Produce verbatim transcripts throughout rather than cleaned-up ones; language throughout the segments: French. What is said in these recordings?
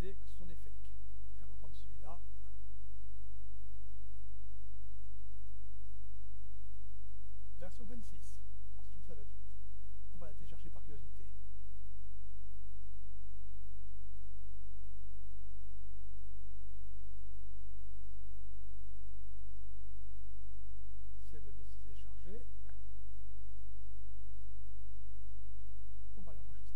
réaliser que ce sont des fakes. Et on va prendre celui-là. Version vingt-six. On se trouve ça vingt-huit. On va la télécharger par curiosité. Si elle veut bien se télécharger. On va l'enregistrer.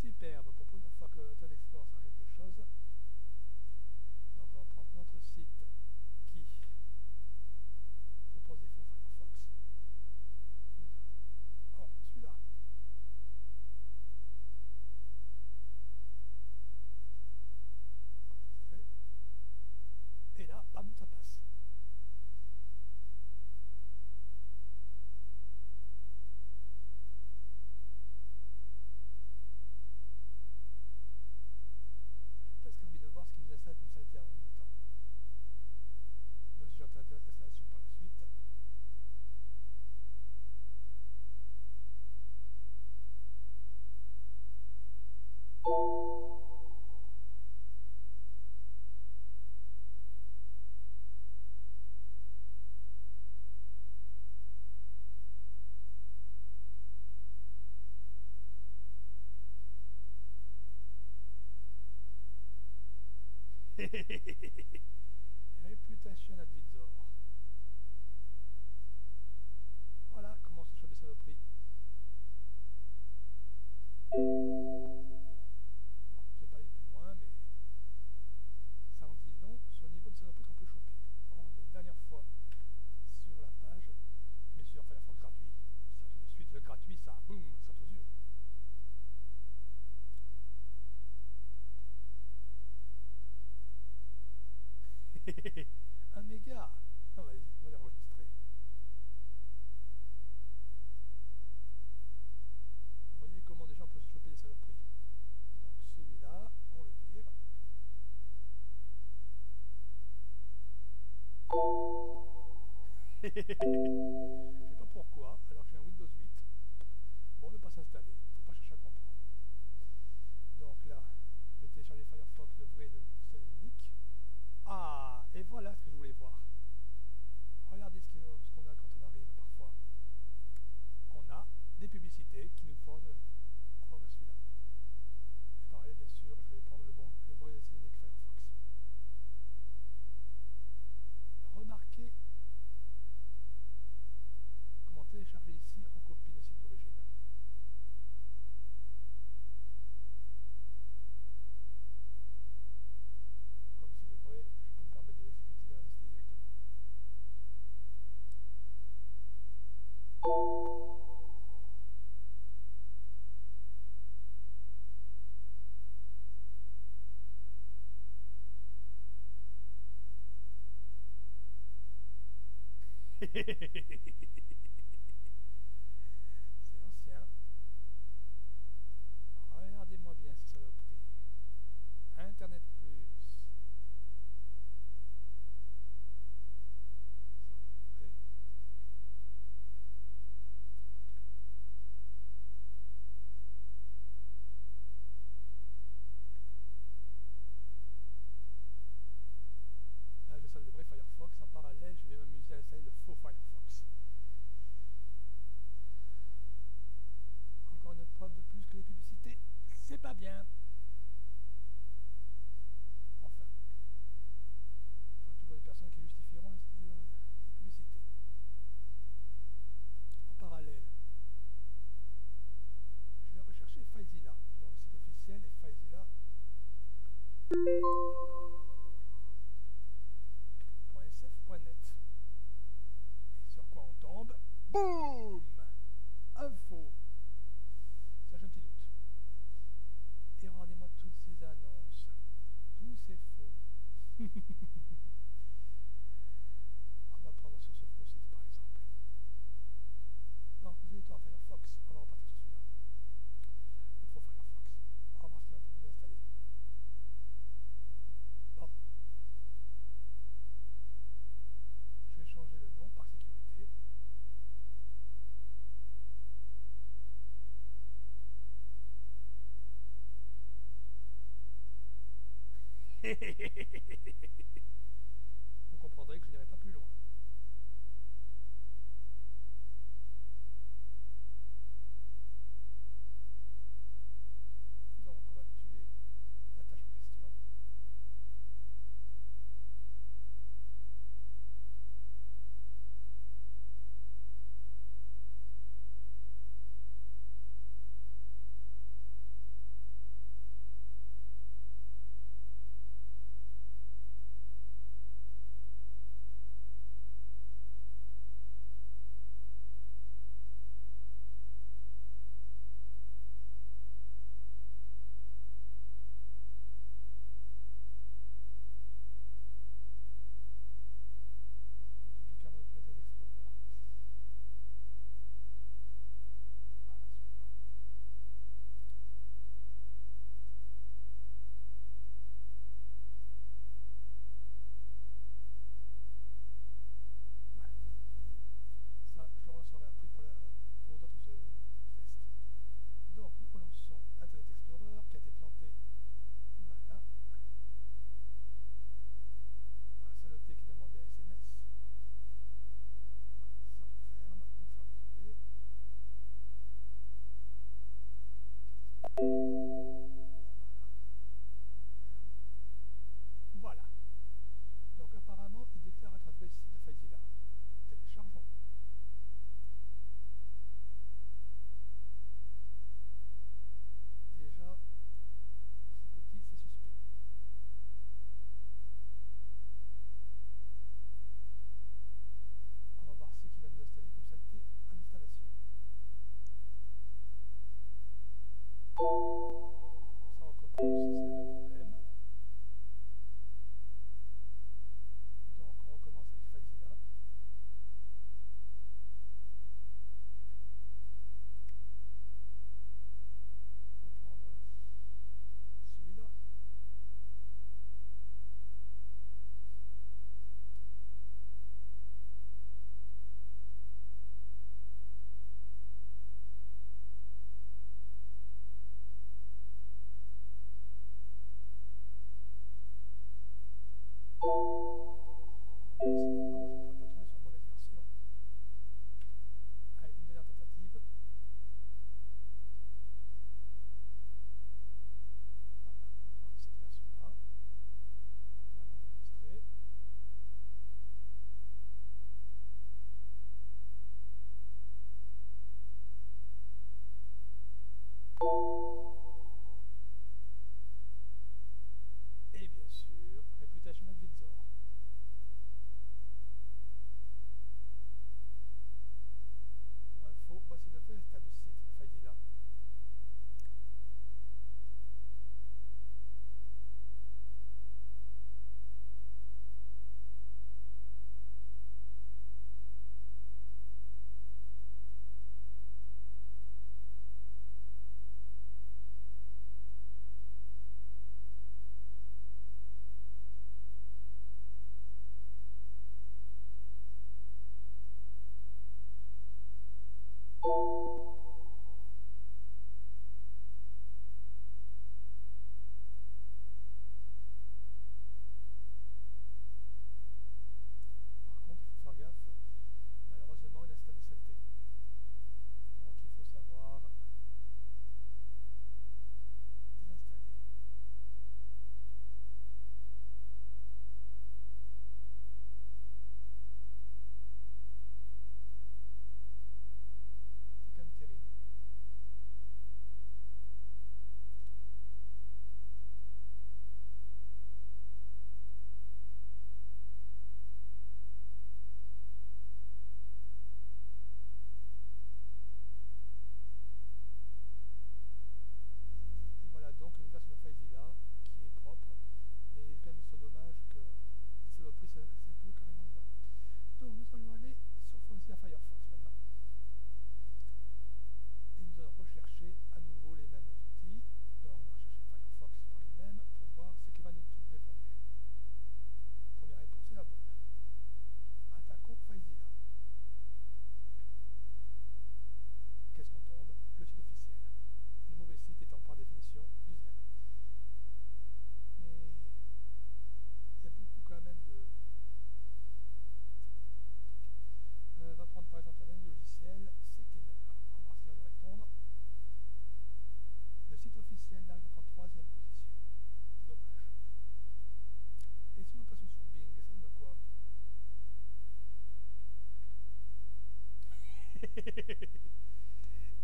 Superbe, pour une fois que Internet Explorer sert à quelque chose. Donc on va prendre notre site qui propose des fonds Firefox. On va prendre celui-là. Enregistrer. Et là, bam, ça passe. Comme ça, était en même temps. Même si j'attends l'installation par la suite. Réputation advisor. Voilà comment se chope des saloperies. Bon, je ne vais pas aller plus loin, mais ça en dit long sur le niveau de saloperies qu'on peut choper. On revient une dernière fois sur la page, mais sur Firefox gratuit. Ça tout de suite, le gratuit, ça boum, ça saute aux yeux. Un méga, on va, on va l'enregistrer. Vous voyez comment déjà on peut se choper des saloperies. Donc celui-là, on le vire. Je ne sais pas pourquoi, alors que j'ai un Windows huit. Bon, on ne peut pas s'installer, il ne faut pas chercher à comprendre. Donc là, je vais télécharger Firefox, le vrai, le style unique. Ah, et voilà ce que je voulais voir. Regardez ce qu'on a quand on arrive parfois. On a des publicités qui nous font prendre celui-là. Et pareil, bien sûr, je vais prendre le bon, le vrai unique Firefox. Remarquez comment télécharger ici on copie le site d'origine. C'est ancien. Regardez-moi bien ces saloperies. Internet Plus. Le vrai Firefox, en parallèle je vais m'amuser à installer le faux Firefox. Encore une autre preuve de plus que les publicités, c'est pas bien. Enfin, il faut toujours des personnes qui justifieront les, les publicités. En parallèle, je vais rechercher FileZilla, dont le site officiel est FileZilla. .net. Et sur quoi on tombe? Boum! Info! Ça j'ai un petit doute. Et regardez Vous comprendrez que je n'irai pas plus loin. Donc on va tuer la tâche en question.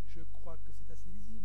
Je crois que c'est assez lisible.